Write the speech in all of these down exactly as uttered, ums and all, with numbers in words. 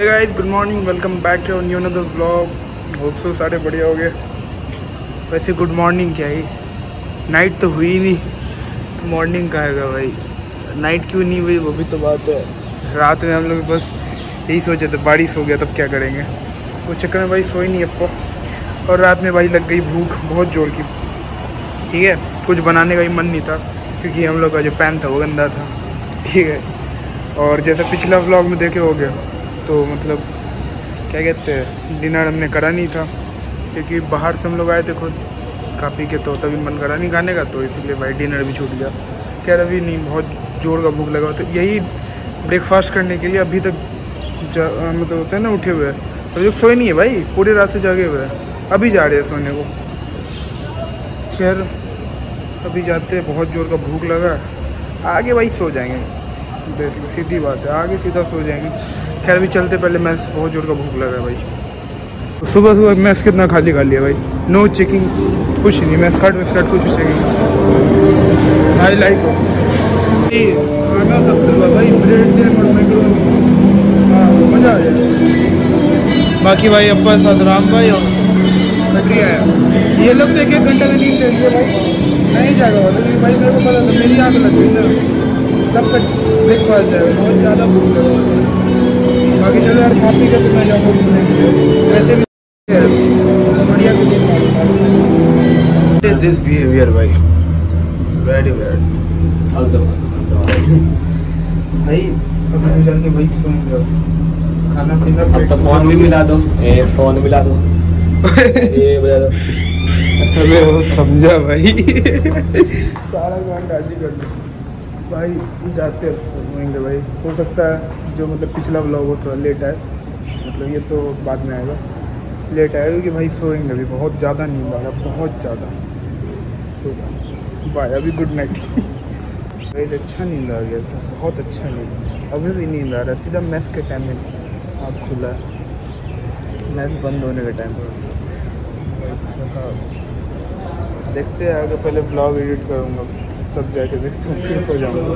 Hey guys, good morning, welcome back to new another vlog. Hope so सारे बढ़िया हो गए। वैसे गुड मॉर्निंग क्या ही, नाइट तो हुई नहीं तो मॉर्निंग का है भाई। नाइट क्यों नहीं हुई वो भी तो बात है। रात में हम लोग बस यही सोचे थे बारिश हो गया तब क्या करेंगे, उस चक्कर में भाई सोई नहीं आपको। और रात में भाई लग गई भूख बहुत जोर की, ठीक है। कुछ बनाने का ही मन नहीं था क्योंकि हम लोग का जो पैन था वो गंदा था, ठीक है। और जैसा पिछला व्लॉग में देखे हो गया तो मतलब क्या कहते हैं, डिनर हमने करा नहीं था क्योंकि बाहर से हम लोग आए थे खुद काफ़ी के, तो तभी मन करा नहीं खाने का, तो इसलिए भाई डिनर भी छूट गया। खैर अभी नहीं, बहुत जोर का भूख लगा। तो यही ब्रेकफास्ट करने के लिए अभी तक मतलब होता है ना उठे हुए हैं, तो जो सोए नहीं है भाई, पूरी रात से जागे हुए हैं, अभी जा रहे हैं सोने को। खैर अभी जाते, बहुत जोर का भूख लगा, आगे भाई सो जाएंगे। देख लो सीधी बात है, आगे सीधा सो जाएंगे। खैर अभी चलते, पहले मैस बहुत जोर का भूख लगा है भाई। सुबह सुबह मैस कितना खाली खा लिया भाई, नो चेकिंग कुछ नहीं, मैस कट वैस कट कुछ चेकिंग। हाई लाइक हो खाना सब चलवा भाई, ब्रेड मज़ा आ जाए। बाकी भाई अब्बा साथ राम भाई और बकरी आया, ये लोग तो एक एक घंटा में नींद ले लिया भाई। नहीं जाएगा भाई, भाई मेरे को पता था, मेरी आँख लग गई ना तब तक ब्रेकफास्ट जाएगा। बहुत ज़्यादा भूख लगा, बाकी चलो यार काफ़ी का तो मैं जाऊँगा घूमने के लिए, वैसे भी बढ़िया भी। दिस बिहेवियर भाई वेरी बैड भाई। अभी तो जाके भाई सुन लो, खाना पीना तो फ़ोन भी मिला दो, ए फ़ोन मिला दो, ये बजा दो। अरे वो समझा भाई, सारा काम राजी कर दो भाई। जाते होंगे भाई, हो सकता है जो मतलब पिछला व्लॉग वो थोड़ा लेट आए, मतलब ये तो बाद में आएगा, लेट आएगा क्योंकि भाई सोएंगे अभी, बहुत ज़्यादा नींद आ रहा, बहुत ज़्यादा सोएगा। बाय, अभी गुड नाइट। भाई अच्छा नींद आ गया था, बहुत अच्छा नींद, अभी भी नींद आ रहा है। सीधा मैस के टाइम में आप खुला है, मैस बंद होने के टाइम पर देखते हैं। आगे पहले व्लॉग एडिट करूँगा तब जाके देखते हैं, फिर सो जाऊँगा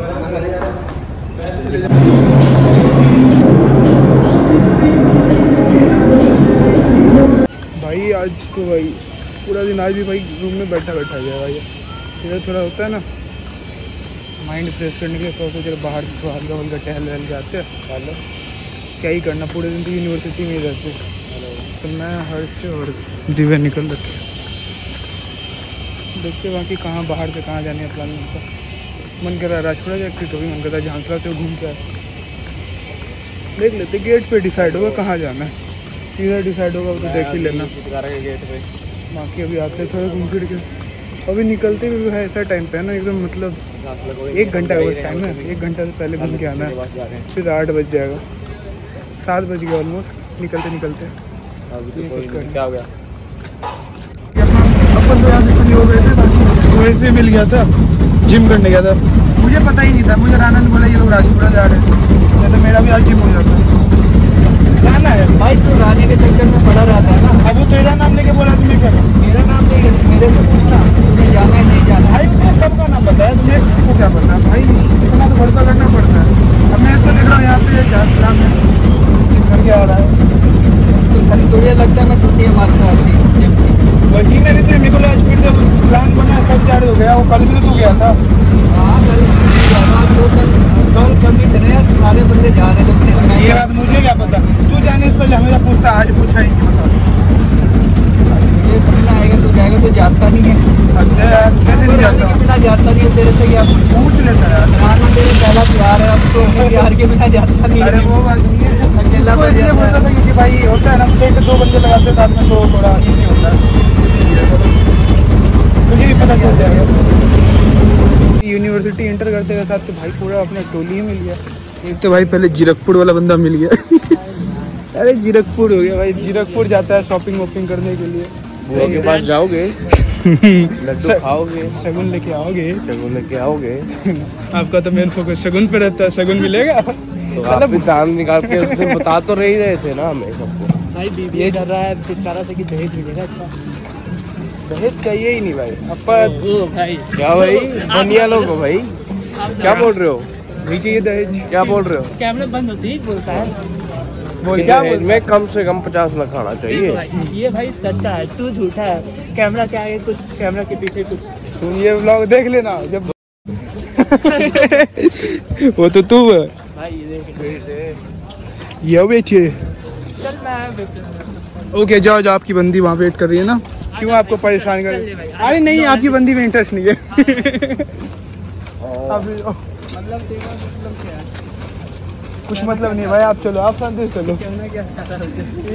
भाई। आज तो भाई पूरा दिन आज भी भाई रूम में बैठा बैठा गया भाई। इधर थोड़ा होता है ना माइंड फ्रेश करने के लिए, थोड़ा सोचा बाहर थोड़ा हल्का हल्का टहल वहल जाते हैं। चलो क्या ही करना, पूरे दिन तो यूनिवर्सिटी में ही रहते। तो मैं हर्ष से और दिव्या निकल रखे, देखते बाकी कहाँ बाहर से कहाँ जाने का प्लान होता। मन कर रहा है राजपुरा जाए, फिर कभी मन कर रहा है झांसला से घूम के आए। देख लेते, गेट पे डिसाइड होगा कहाँ जाना है, किधर डिसाइड होगा तो देख ही लेना चितकारा के गेट पे। बाकी अभी आते थोड़ा घूम फिर के, अभी निकलते भी है ऐसा टाइम पे है ना एकदम, मतलब एक घंटा का बस टाइम है, एक घंटा से पहले घूम के आना है, फिर आठ बज जाएगा, सात बज गया ऑलमोस्ट निकलते निकलते। क्या हो गया, अपन तो यहाँ से खुली हो गए थे, सुरेश भी मिल गया था, जिम करने गया था, मुझे पता ही नहीं था। मुझे राना ने बोला ये लोग राजपुरा जा रहे हैं, जैसे मेरा भी आज जिम हो जाता राना है भाई। तो रानी के चक्कर में पड़ा रहता है ना, अब वो तेरा नाम लेके बोला तुम्हें, क्या मेरा नाम ले, मेरे से पूछना तुम्हें जाना है नहीं जाना भाई, मुझे सबका नाम पता है, तुम्हें को क्या पता भाई, इतना तो भरसा करना पड़ता है। अब मैं इसको देख रहा हूँ यहाँ पे झांसला में करके आ रहा है, तो ये लगता है मैं छुट्टियाँ मारता ऐसी वही। मैंने तो निकला आज, फिर जब प्लान बना कब चार्ज हो गया, वो कल भी तो गया था। हाँ कल कल कल कल भी चले सारे बंदे जा रहे थे, ये बात मुझे क्या पता, तू जाने से पहले हमेशा पूछता, आज पूछा ही नहीं पता। ये सुनना आएगा तो जाएगा, तो जाता नहीं है। अच्छा यार कैसे नहीं जाता, बिना जाता नहीं है, तेरे से क्या पूछ लेता है यार, तेरे पहला प्यार है, अब तो प्यार के बिना जाता नहीं है। अरे वो बात नहीं है, अकेला बोलता था क्योंकि भाई होता है ना, प्लेट दो बंदे लगाते साथ में, तो थोड़ा नहीं होता है, मुझे भी पता चल जाएगा। यूनिवर्सिटी एंटर करते हुए साथ तो भाई पूरा अपने टोली ही मिल गया। एक तो भाई पहले जीरकपुर वाला बंदा मिल गया। अरे जीरकपुर हो गया भाई, जीरकपुर जाता है शॉपिंग वॉपिंग करने के लिए। बुआ के पास जाओगे, लड्डू खाओगे, शगुन लेके आओगे, शगुन लेके आओगे। आपका तो मेन फोकस शगुन पे रहता है, शगुन मिलेगा तो आप भी दाम निकाल के उससे बता तो रह ही रहे थे ना हमें सबको। भाई बीबीए कर रहा है चितकारा से कि दहेज मिलेगा, अच्छा दहेज चाहिए ही नहीं भाई। अपन भाई क्या भाई बनिया लोग हो भाई, क्या बोल रहे हो, नहीं चाहिए दहेज, क्या बोल रहे हो, कैमरा बंद होती ही बोलता है। में कम से कम पचास लाख आना चाहिए। ये भाई सच्चा है, तू झूठा है। कैमरा क्या है, कुछ कैमरा के पीछे कुछ। तुम ये व्लॉग देख लेना जब वो तो तू है ये बेचिए। ओके जाओ जाओ, आपकी बंदी वहाँ वेट कर रही है ना, क्यों आपको परेशान कर रही है? अरे नहीं, आपकी बंदी में इंटरेस्ट नहीं है, कुछ मतलब नहीं भाई। आप चलो, आप संदेश चलो।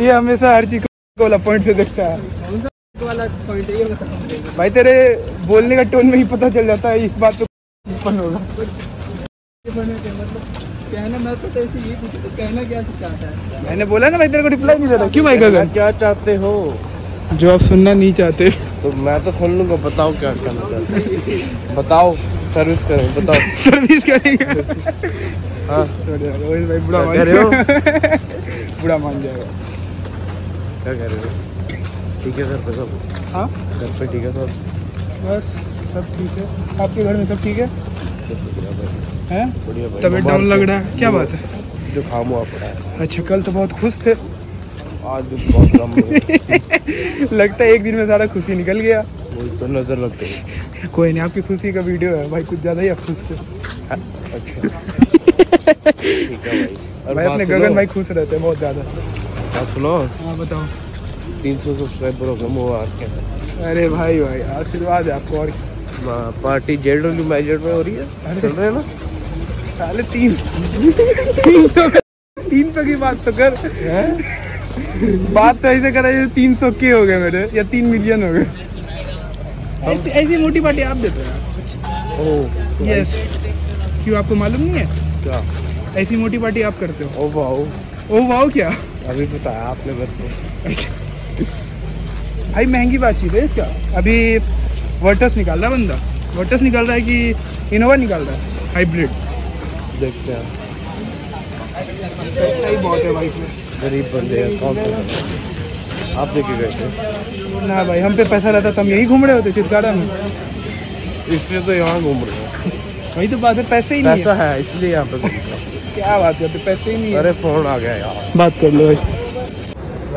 ये हमेशा हर चीज को वाला पॉइंट से देखता है भाई, तेरे बोलने का टोन में ही पता चल जाता है इस बात पे ओपन होगा। मैंने बोला ना भाई, तेरे को रिप्लाई नहीं दे रहा क्यों भाई? गलत क्या चाहते हो जो आप सुनना नहीं चाहते? तो मैं तो सुन लूंगा, बताओ क्या करना चाहते हो, बताओ। सर्विस करें, बताओ सर्विस करेंगे। हाँ रोहित भाई बुरा मान जाएगा, बुरा मान जाएगा। क्या कह रहे हो? ठीक है सर, तो सब हाँ घर पे ठीक है सर, बस सब ठीक है। आपके घर में सब ठीक है? हैं तबीयत डाउन लग रहा है, क्या बात है? जो खाम हुआ पड़ा है। अच्छा, कल तो बहुत खुश थे, आज बहुत कम। लगता है एक दिन में सारा खुशी निकल गया। कोई तो नजर लगती है। कोई नहीं, आपकी खुशी का वीडियो है भाई, कुछ ज्यादा ही आप खुश थे। अच्छा भाई, भाई अपने गगन भाई खुश रहते हैं बहुत ज्यादा। आप सुनो। हाँ बताओ। तीन सौ सब्सक्राइबर कम हुआ आज क्या? अरे भाई भाई आशीर्वाद है आपको। और पार्टी जेड मैजेड में हो रही है, चल रहे ना साले। तीन तीन सौ की बात तो कर, बात तो ऐसे करा जैसे तीन सौ के हो गए मेरे, या तीन मिलियन हो गए। ऐसी मोटी पार्टी आप देते हो? Oh yes. क्यों आपको मालूम नहीं है क्या? ऐसी मोटी पार्टी आप करते हो? ओह वाह, ओह वाह। क्या अभी पता है आपने मेरे को? अच्छा भाई महंगी बातचीत है इसका। अभी वर्टस निकाल रहा है बंदा, वर्टस निकाल रहा है कि इनोवा निकाल रहा है, हाइब्रिड देखते हैं। पैसा ही बहुत है भाई, गरीब बंदे हैं, कौन सा आप देखे गए ना भाई? हम पे पैसा रहता तो हम यही घूम रहे होते चितकारा में, इसलिए तो यहाँ घूम रहे हैं। वही तो बात है, पैसे ही नहीं, पैसा है इसलिए यहाँ पे। क्या बात है, पैसे ही नहीं। अरे फोन आ गया यार, बात कर लो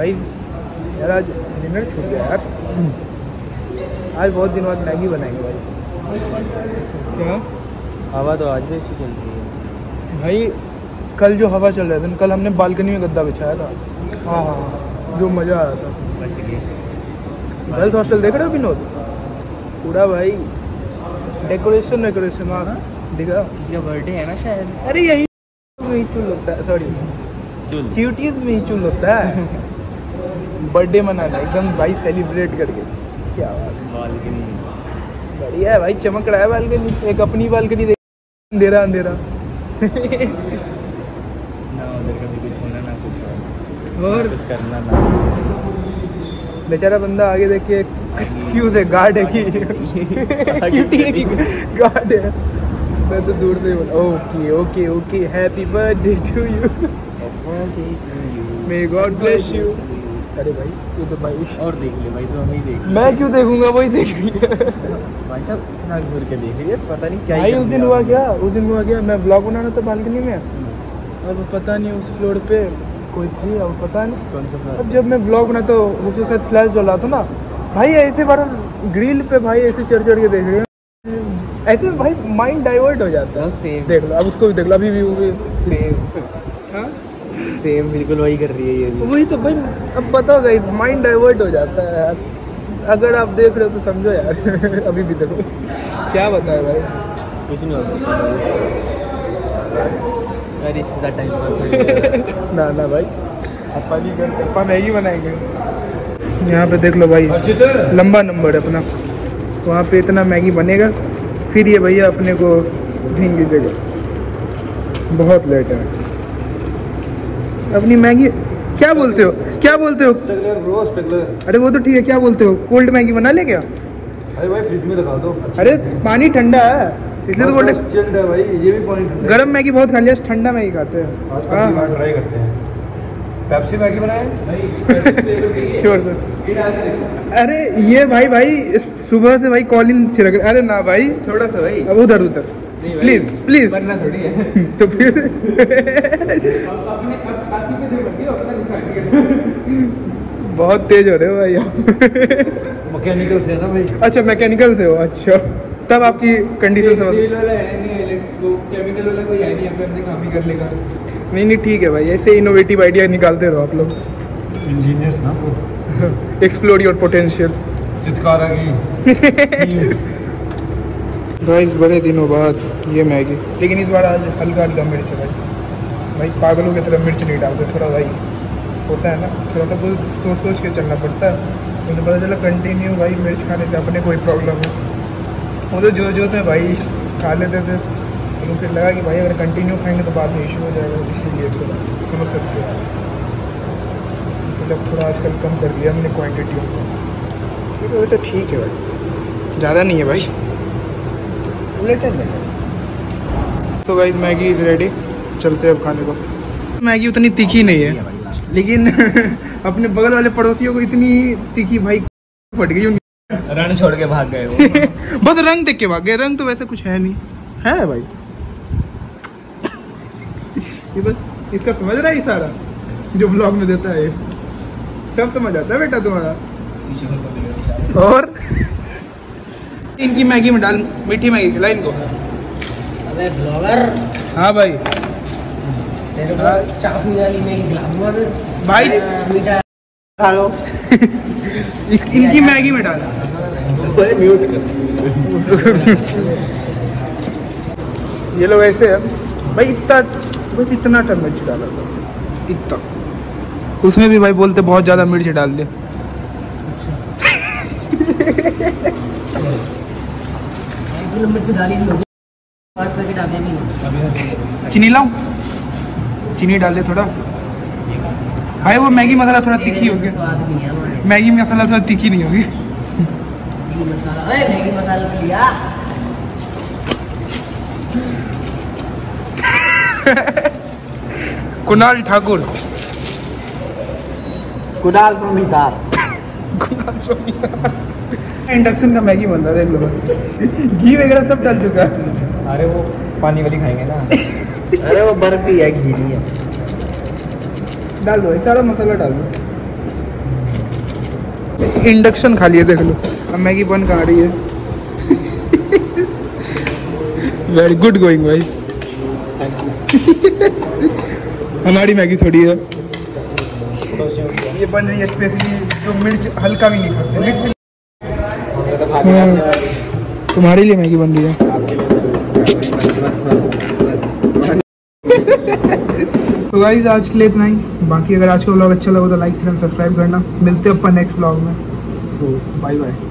भाई। यार आज डिनर छूट गया यार, आज बहुत दिन बाद मैगी बनाएंगे भाई। क्या हवा तो आज भी अच्छी चल रही है भाई, कल जो हवा चल रहा था, कल हमने बालकनी में गद्दा बिछाया था। हाँ हाँ जो मज़ा आ रहा था। गर्ल्स हॉस्टल देख रहे हो विनोद? पूरा भाई डेकोरेशन डेकोरेशन दिखा। इसका बर्थडे है ना शायद। अरे यही में ही चुल लगता है, सॉरी क्यूटीज में ही चुल लगता है। बर्थडे मनाना एकदम भाई, सेलिब्रेट करके। क्या बालकनी बढ़िया है भाई, चमक रहा है बालकनी। एक अपनी बालकनी देख, अंधेरा अंधेरा और कुछ करना ना। बेचारा बंदा आगे देखिए, कंफ्यूज है, गार्ड है कि गार्ड है। मैं तो दूर से बोला okay okay okay, happy birthday to you, may God bless you. अरे भाई तू तो भाई और देख ले भाई, तो हम ही देख। मैं क्यों देखूंगा, वही देख भाई साहब, इतना घूर के देख रही है, पता नहीं क्या भाई। उस दिन हुआ क्या, उस दिन हुआ क्या, मैं ब्लॉग बनाना था बालकनी में, और पता नहीं उस फ्लोर पे कोई थी, अब पता नहीं कौन सा। अब जब मैं ब्लॉग बना तो उसके साथ फ्लैश जला था ना भाई, ऐसे बार ग्रिल पे भाई ऐसे चढ़ चढ़ के देख रहे हैं, ऐसे भाई माइंड डाइवर्ट हो जाता है। सेम देख लो, अब उसको भी देख लो, अभी भी सेम। हाँ सेम बिल्कुल वही कर रही है ये, वही तो भाई। अब बताओ गाइस, माइंड डाइवर्ट हो जाता है यार, अगर आप देख रहे हो तो समझो यार। अभी भी देखो, क्या बताए भाई, कुछ नहीं हो सकता अरे इसके साथ टाइम पास। ना ना भाई, अपा जी घर पे अपा मैगी बनाएंगे। यहाँ पे देख लो भाई, लंबा नंबर है अपना, वहाँ पे इतना मैगी बनेगा, फिर ये भैया अपने को भेंगी जगह। बहुत लेट है अपनी मैगी। क्या बोलते हो, क्या बोलते हो? Struggler bro, struggler. अरे वो तो ठीक है, क्या बोलते हो, कोल्ड मैगी बना ले क्या? अरे भाई फ्रिज में रखा दो। अरे पानी ठंडा है इसलिए तो बोलते चिल्ड है भाई, ये भी पॉइंट है। गरम मैगी बहुत खा लिया, ठंडा मैगी खाते हैं। हां ट्राई करते हैं, पेप्सी मैगी बनाए नहीं, छोड़ दो। अरे ये भाई भाई सुबह से भाई कॉलिंग छिड़क। अरे ना भाई थोड़ा सा भाई, अब उधर उधर प्लीज प्लीज, वरना थोड़ी है तो फिर बहुत तेज हो रहे हो भाई आप। मैकेनिकल से ना भाई। अच्छा मैकेनिकल से हो, अच्छा तब आपकी कंडीशन समझ। केमिकल वाला कोई है नहीं, अपने काम ही कर लेगा। नहीं नहीं ठीक है भाई, ऐसे इनोवेटिव आइडिया निकालते रहो आप लोग, इंजीनियर्स ना। Explore your potential. चितकारा की गाइस बड़े दिनों बाद ये मैगी, लेकिन इस बार आज हल्का हल्का मिर्च है भाई। भाई पागलों की तरफ मिर्च नहीं डालते, थोड़ा भाई होता है ना, थोड़ा सा कुछ सोच सोच के चलना पड़ता है। मुझे पता चला कंटिन्यू भाई मिर्च खाने से अपने कोई प्रॉब्लम है, वो तो जो जो थे भाई खा लेते थे, लेकिन फिर लगा कि भाई अगर कंटिन्यू खाएंगे तो बाद में इशू हो जाएगा, इसीलिए थोड़ा समझ सकते हो। इसलिए अब थोड़ा आजकल कम कर दिया हमने क्वान्टिटी को, क्योंकि वो तो ठीक है भाई, ज़्यादा नहीं है भाई, लेटर लेटर। तो भाई मैगी इज़ रेडी, चलते हैं अब खाने को। मैगी उतनी तीखी नहीं है, लेकिन अपने बगल वाले पड़ोसियों को इतनी तीखी भाई फट गई, रंग छोड़ के भाग गए वो। बस रंग देख के भाग गए, रंग तो वैसे कुछ है नहीं है भाई। ये बस इसका समझ रहा है सारा, जो ब्लॉग में देता है सब समझ आता है बेटा तुम्हारा। और इनकी मैगी में डाल, मीठी मैगी खिला इनको। अबे ब्लॉगर। हाँ भाई तेरे चास वाली भाई मीठा खा लो। इनकी मैगी में डाला म्यूट कर। ये लोग ऐसे है भाई, इतना बस इतना टन मिर्च डाला था, इतना, उसमें भी भाई बोलते बहुत ज़्यादा मिर्च डाल दे। अच्छा। चीनी लाऊं, चीनी डाले थोड़ा भाई, वो मैगी मसाला थोड़ा तीखी हो गया, मैगी मसाला थोड़ा तीखी नहीं होगी। मैगी मसाला लिया। कुणाल ठाकुर, कुणाल प्रोमिसार, कुणाल प्रोमिसार। इंडक्शन का मैगी बन रहा है, घी वगैरह सब डाल चुका है। अरे वो पानी वाली खाएंगे ना। अरे वो बर्फी है, घी नहीं है। डाल दो सारा मसाला डाल दो। इंडक्शन खा लिया देख लो, अब मैगी बन कहाँ रही है। वेरी गुड गोइंग भाई, हमारी मैगी थोड़ी है। ये बन रही है स्पेशली जो मिर्च हल्का भी नहीं खाते, तुम्हारे लिए मैगी बन रही है। तो गाइस आज के लिए इतना ही, बाकी अगर आज का व्लॉग अच्छा लगा तो लाइक शेयर सब्सक्राइब करना। मिलते हैं अपन नेक्स्ट व्लॉग में, सो बाय बाय।